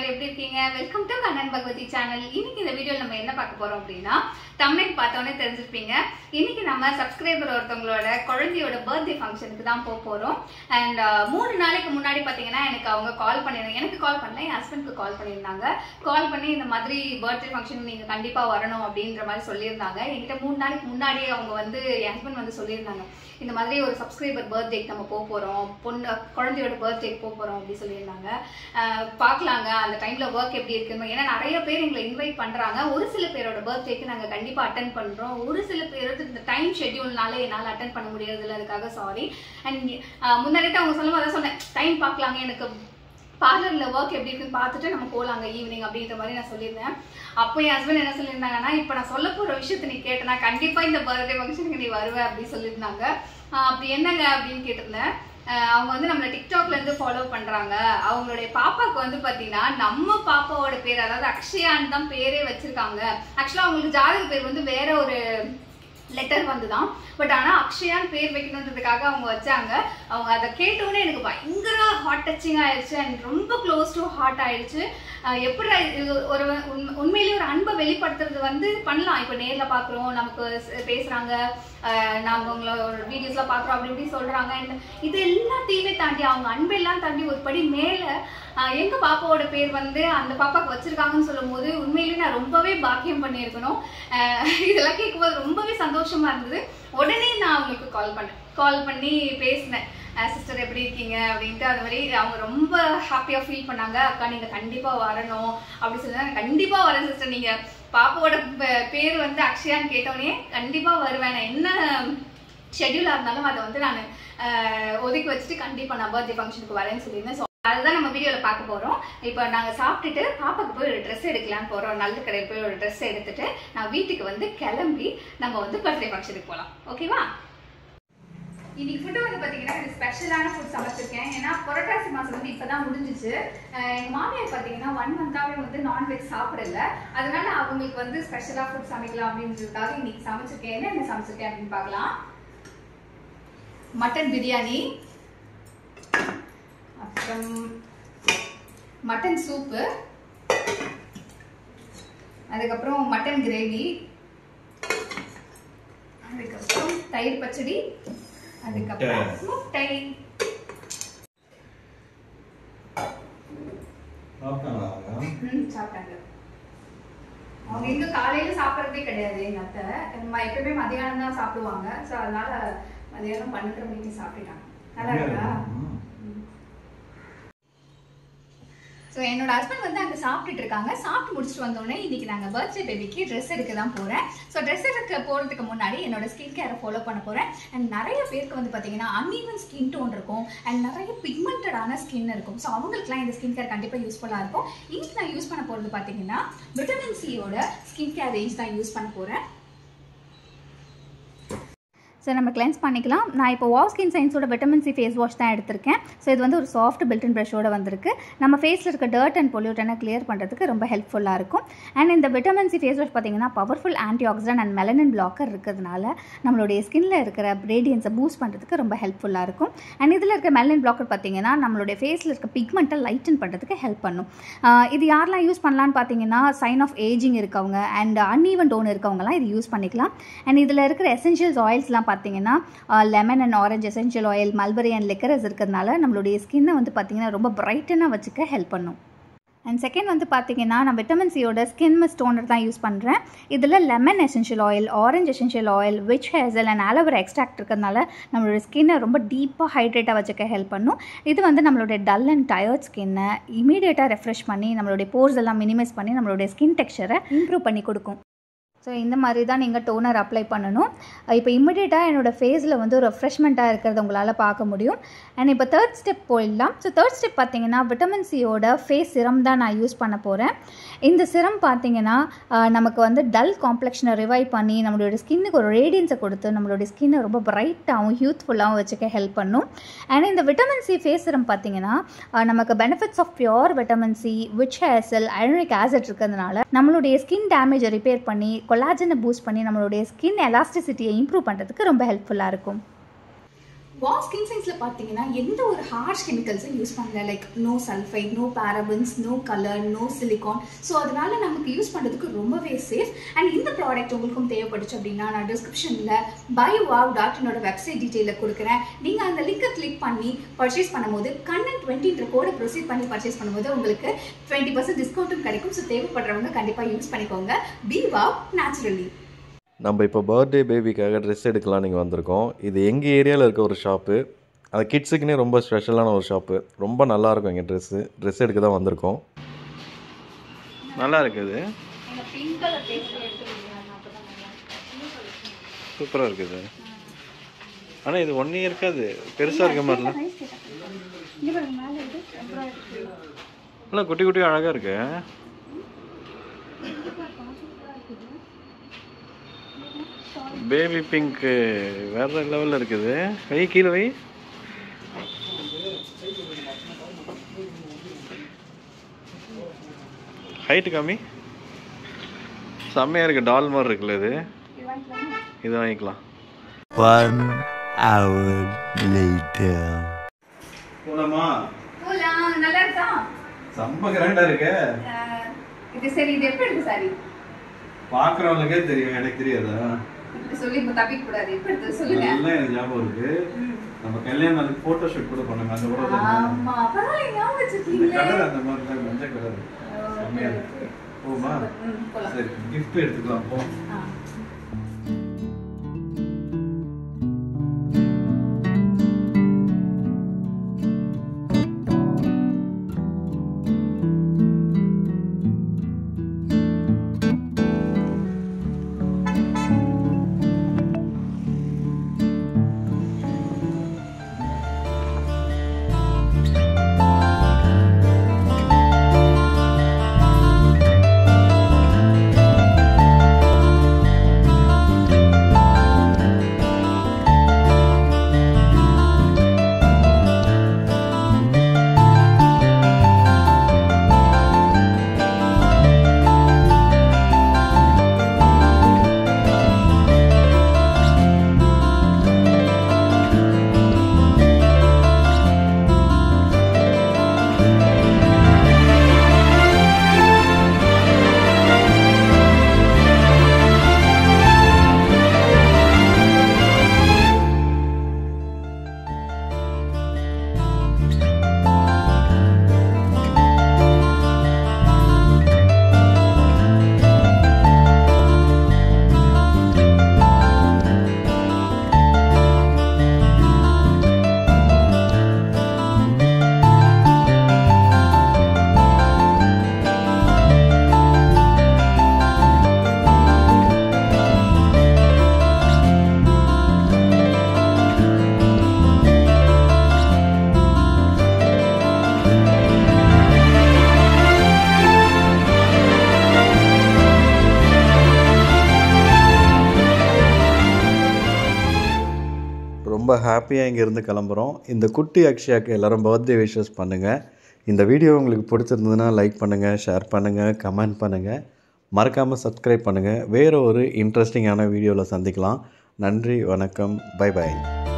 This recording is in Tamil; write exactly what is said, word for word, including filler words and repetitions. Welcome to Kannan Bhagavathi channel. In this video, we will talk about the thumbnail. We will talk subscriber and birthday function. And uh, three days ago, I called my husband. I called my husband. birthday function. I told him about three days ago. I told subscriber birthday. I அந்த டைம்ல வர்க் எப்படி இருக்குன்னு ஏன்னா நிறைய பேர் எங்களை இன்வைட் பண்றாங்க ஒரு சில பேரோட बर्थडेக்கு நாங்க கண்டிப்பா அட்டெண்ட் பண்றோம் ஒரு சில பேருக்கு இந்த டைம் ஷெட்யூல்னால என்னால அட்டெண்ட் பண்ண முடியறது இல்ல அதுக்காக சாரி and முன்னாடியே அவங்க சொல்லும்போது அத சொன்னேன் டைம் பார்க்கலாம்ங்க எனக்கு பார்லர்ல வர்க் எப்படி இருக்குன்னு பார்த்துட்டு நம்ம போலாங்க ஈவினிங் அப்படிங்கிற மாதிரி நான் சொல்லிருந்தேன் அப்ப என் ஹஸ்பண்ட் என்ன சொல்லிருந்தாங்கன்னா இப்போ நான் சொல்ல போற விஷயத்தை நீ கேட்டனா கண்டிப்பா இந்த बर्थडे ஃபங்க்ஷனுக்கு நீ வருவே அப்படி சொல்லிருந்தாங்க அப்படி என்னங்க அப்படினு கேட்டிருந்தேன் அவங்க வந்து நம்மள TikTokல இருந்து ஃபாலோ பண்றாங்க அவங்களுடைய பாப்பாக்கு வந்து பாத்தீனா நம்ம பாப்பாவோட பேர் அதாவது அக்ஷயான் தான் பேரே வச்சிருக்காங்க एक्चुअली அவங்களுக்கு ஜாதக பேர் வந்து வேற ஒரு லெட்டர் வந்துதான் பட் ஆனா அக்ஷயான் பேர் வைக்கணும்ன்றதுக்காக அவங்க வச்சாங்க அவங்க அத கேட்டேனே எனக்கு பயங்கர ஹார்ட் டச்சிங் ஆயிருச்சு and ரொம்ப க்ளோஸ் டு ஹார்ட் ஆயிருச்சு எப்படி ஒரு உண்மையிலேயே ஒரு அன்பை வெளிப்படுத்துறது வந்து பண்ணலாம் இப்போ நேர்ல பாக்குறோம் நமக்கு பேசுறாங்க நாங்க அவங்களோட வீடியோஸ்ல பாக்குறோம் அப்படி இப்படி சொல்றாங்க and இது எல்லாத்தையுமே தாண்டி அவங்க அன்பெல்லாம் தாண்டி ஒரு படி மேல எங்க பாப்பாவோட பேர் வந்து அந்த பாப்பாக்கு வச்சிருக்காங்கன்னு சொல்லும்போது உண்மையிலேயே நான் ரொம்பவே பாக்கியம் பண்ணியிருக்கணும் இதெல்லாம் கேக்கும்போது ரொம்பவே சந்தோஷமா இருந்தது உடனே நான் அவங்களுக்கு கால் பண்ணேன் கால் பண்ணி பேசினேன் சிஸ்டர் எப்படி இருக்கீங்க அப்படிட்டு அந்த மாதிரி அவங்க ரொம்ப ஹாப்பியா ஃபீல் பண்ணாங்க அக்கா நீங்க கண்டிப்பா வரணும் அப்படி சொன்னாங்க கண்டிப்பா வரேன் சிஸ்டர் நீங்க பாப்பாவோட பேர் வந்து அக்ஷயான்னு கேட்டோனே கண்டிப்பா வருவேன் என்ன ஷெட்யூலா இருந்தாலும் அதை வந்து நான் ஒதுக்கி வச்சுட்டு கண்டிப்பா நான் பர்த்டே ஃபங்க்ஷனுக்கு வரேன்னு சொல்லியிருந்தேன் அதுதான் நம்ம வீடியோல பாக்க போறோம் இப்போ நாங்க சாப்பிட்டுட்டு பாப்பாக்கு போய் ஒரு Dress எடுக்கலாம் போறோம் நல்ல கடையில போய் ஒரு Dress எடுத்துட்டு நான் வீட்டுக்கு வந்து கிளம்பி நம்ம வந்து பர்த்டே ஃபங்க்ஷனுக்கு போலாம் ஓகேவா இன்னைக்கு ஃபுட் வந்து பாத்தீங்கன்னா இது ஸ்பெஷலான ஃபுட் சமைச்சிருக்கேன் ஏன்னா புரட்டாசி மாசம் வந்து இப்பதான் முடிஞ்சிச்சு எங்க மாமியார் பாத்தீங்கன்னா ஒன் மந்தாவே வந்து நான்வெஜ் சாப்பிடல அதனால அவங்களுக்கு வந்து ஸ்பெஷலா ஃபுட் சமைக்கலாம் அப்படின்றதுக்காக இன்னைக்கு சமைச்சிருக்கேன் என்ன என்ன சமைச்சிருக்கேன் அப்படின்னு பார்க்கலாம் மட்டன் பிரியாணி அப்புறம் மட்டன் சூப்பு அதுக்கப்புறம் மட்டன் கிரேவி அதுக்கப்புறம் தயிர் பச்சடி அதுக்கப்புறம் முட்டை சாப்பிட்டாங்க அவங்க எங்க காலையில சாப்பிட்றதே கிடையாது எங்க அத்தை எப்பவுமே மதியானம் தான் சாப்பிடுவாங்க ஸோ அதனால மதியானம் பன்னெண்டரை மணிக்கு சாப்பிட்டுட்டாங்க நல்லா இருக்கா ஸோ என்னோட ஹஸ்பண்ட் வந்து அங்கே சாப்பிட்டுட்டு இருக்காங்க சாப்பிட்டு முடிச்சுட்டு வந்தோடனே இன்னைக்கு நாங்கள் பர்த்டே பேபிக்கு ட்ரெஸ் எடுக்க தான் போகிறேன் ஸோ ட்ரெஸ் எடுக்க போகிறதுக்கு முன்னாடி என்னோட ஸ்கின் கேரை ஃபாலோ பண்ண போகிறேன் அண்ட் நிறைய பேருக்கு வந்து பார்த்தீங்கன்னா அன்இவன் ஸ்கின் டோன் இருக்கும் அண்ட் நிறைய பிக்மெண்டடான ஸ்கின் இருக்கும் ஸோ அவங்களுக்குலாம் இந்த ஸ்கின் கேர் கண்டிப்பாக யூஸ்ஃபுல்லாக இருக்கும் இன்னைக்கு நான் யூஸ் பண்ண போகிறது பார்த்தீங்கன்னா விட்டமின் சியோட ஸ்கின் கேர் ரேஞ்ச் தான் யூஸ் பண்ண போகிறேன் ஸோ நம்ம கிளென்ஸ் பண்ணிக்கலாம் நான் இப்போ வாவ் ஸ்கின் சயின்ஸோட விட்டமின் சி ஃபேஸ் வாஷ் தான் எடுத்திருக்கேன் ஸோ இது வந்து ஒரு சாஃப்ட் பில்டன் ப்ரஷோட வந்திருக்கு நம்ம ஃபேஸில் இருக்க டர்ட் அண்ட் பொல்யூட்டனை கிளியர் பண்ணுறதுக்கு ரொம்ப ஹெல்ப்ஃபுல்லாக இருக்கும் அண்ட் இந்த விட்டமின் சி ஃபேஸ் வாஷ் பார்த்தீங்கன்னா powerful antioxidant and melanin blocker இருக்கிறதுனால நம்மளுடைய ஸ்கின்ல இருக்கிற ரேடியன்ஸை பூஸ்ட் பண்ணுறதுக்கு ரொம்ப ஹெல்ப்ஃபுல்லாக இருக்கும் அண்ட் இதில் இருக்க மெலனின் பிளாக்கர் பார்த்தீங்கன்னா நம்மளுடைய ஃபேஸில் இருக்க பிக்மெண்ட்டை லைட்டன் பண்ணுறதுக்கு ஹெல்ப் பண்ணும் இது யாரெல்லாம் யூஸ் பண்ணலான்னு பார்த்தீங்கன்னா சைன் ஆஃப் ஏஜிங் இருக்கவங்க அண்ட் அன்இவன் டோன் இருக்கவங்கலாம் இது யூஸ் பண்ணிக்கலாம் அண்ட் இதில் இருக்கிற எசென்ஷியல்ஸ் ஆயில்ஸ்லாம் பார்த்தீங்கன்னா lemon and orange essential oil mulberry and liquorice இருக்கிறதுனால நம்மளுடைய ஸ்கின்னை வந்து பார்த்தீங்கன்னா ரொம்ப பிரைட்டனாக வச்சுக்க ஹெல்ப் பண்ணும் அண்ட் செகண்ட் வந்து பார்த்தீங்கன்னா நான் விட்டமின் சியோட ஸ்கின் மிஸ்ட் டோனர் தான் யூஸ் பண்ணுறேன் இதில் lemon essential oil orange essential oil witch hazel and aloe vera extract இருக்கிறதுனால நம்மளோட ஸ்கின்னை ரொம்ப டீப்பாக ஹைட்ரேட்டாக வச்சுக்க ஹெல்ப் பண்ணும் இது வந்து நம்மளுடைய டல் அண்ட் டயர்ட் ஸ்கின்னை இமீடியட்டாக ரெஃப்ரெஷ் பண்ணி நம்மளுடைய போர்ஸ் எல்லாம் மினிமைஸ் பண்ணி நம்மளுடைய ஸ்கின் டெக்ஸ்சரை இம்ப்ரூவ் பண்ணி கொடுக்கும் ஸோ இந்த மாதிரி தான் நீங்கள் டோனர் அப்ளை பண்ணணும் இப்போ இமிடியேட்டாக என்னோடய ஃபேஸில் வந்து ஒரு ரெஃப்ரெஷ்மெண்ட்டாக இருக்கிறது உங்களால் பார்க்க முடியும் அண்ட் இப்போ தேர்ட் ஸ்டெப் போயிடலாம் ஸோ தேர்ட் ஸ்டெப் பார்த்தீங்கன்னா விட்டமின் சியோட ஃபேஸ் சிரம் தான் நான் யூஸ் பண்ண போகிறேன் இந்த சிரம் பார்த்தீங்கன்னா நமக்கு வந்து டல் காம்ப்ளெக்ஷனை ரிவைவ் பண்ணி நம்மளோட ஸ்கின்னுக்கு ஒரு ரேடியன்ஸை கொடுத்து நம்மளுடைய ஸ்கின்னை ரொம்ப பிரைட்டாகவும் யூத்ஃபுல்லாகவும் வச்சுக்க ஹெல்ப் பண்ணும் அண்ட் இந்த விட்டமின் சி ஃபேஸ் சிரம் பார்த்தீங்கன்னா நமக்கு benefits of pure vitamin C witch hazel ionic acid இருக்கிறதுனால நம்மளுடைய ஸ்கின் டேமேஜை ரிப்பேர் பண்ணி கொலாஜனை பூஸ்ட் பண்ணி நம்மளுடைய ஸ்கின் எலாஸ்டிசிட்டியை இம்ப்ரூவ் பண்ணுறதுக்கு ரொம்ப ஹெல்ப்ஃபுல்லாக இருக்கும் Wow Skin Science, no harsh chemicals use like no sulfate, no parabens, no color, no silicone. So that's we use it safe. And in the product, you can use it in the description. BuyWow dot in our website detail. You can click on the link and purchase. content twenty code proceed and purchase. twenty percent discount. So you can use it. BuyWow naturally. We have a birthday baby dress. This is an area shop. It is a kids' special shop. It is a very dress. It is a pink color. Super. It is one year. It is a good one. Baby pink, where the level is it? Why kilo? Why? Height kami? Samay doll more regular. One hour later. Hola ma. Hola, nalar ka? Samma grand arke. This is a different sari. Paakram lagay teri, headache teri ada. சொல்லி முதாபிக் கூடாது இப்படி சொல்லுங்க நல்லா ஞாபகம் இருக்கு நம்ம கல்யாணம் அந்த போட்டோ ஷூட் கூட பண்ணோம் அந்த கூட ஆமா பரவாயில்லை ஞாபகம் வச்சிருக்கீங்களே அந்த மாதிரி தான் மஞ்ச கலர் சமையா ஓமா சரி கிஃப்ட் எடுத்துக்கலாம் போ ஹாப்பியா இங்க இருந்து கிளம்பறோம் இந்த குட்டி அக்ஷயாக்கு எல்லாரும் बर्थडे விஷஸ் பண்ணுங்க இந்த வீடியோ உங்களுக்கு பிடிச்சிருந்ததுனா லைக் பண்ணுங்க ஷேர் பண்ணுங்க கமெண்ட் பண்ணுங்க மறக்காம Subscribe பண்ணுங்க வேற ஒரு இன்ட்ரஸ்டிங்கான வீடியோல சந்திக்கலாம் நன்றி வணக்கம் பை பை